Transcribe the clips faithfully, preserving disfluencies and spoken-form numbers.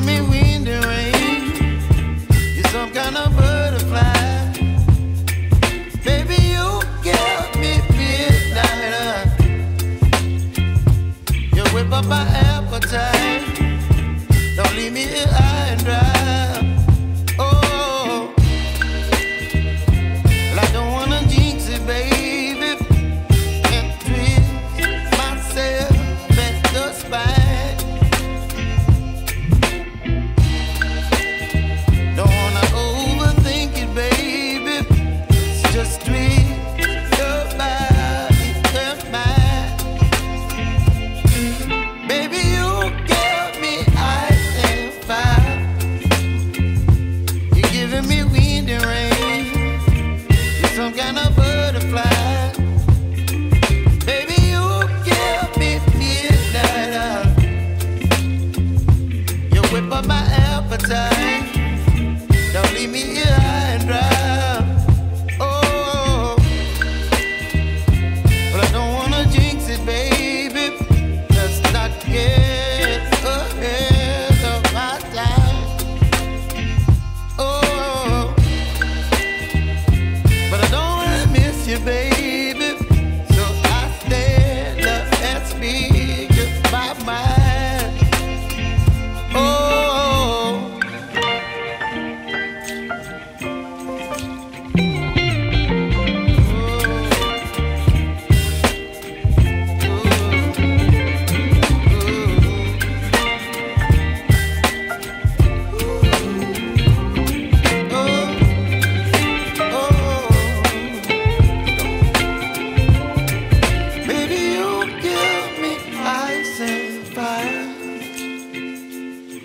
give me wind and rain. You're some kind of butterfly. Baby, you give me midnight. You whip up my appetite. Don't leave me here high and dry. Don't leave me here high and dry. Oh, but I don't wanna jinx it, baby. Let's not get ahead of my time. Oh, but I don't wanna miss you, baby. So I stand up and speak just my mind.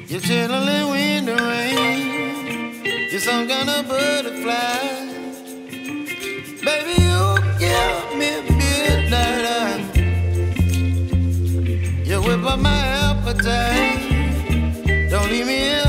You're chilling when the rain. You're some kind of butterfly. Baby, you give me midnight. You whip up my appetite. Don't leave me alone.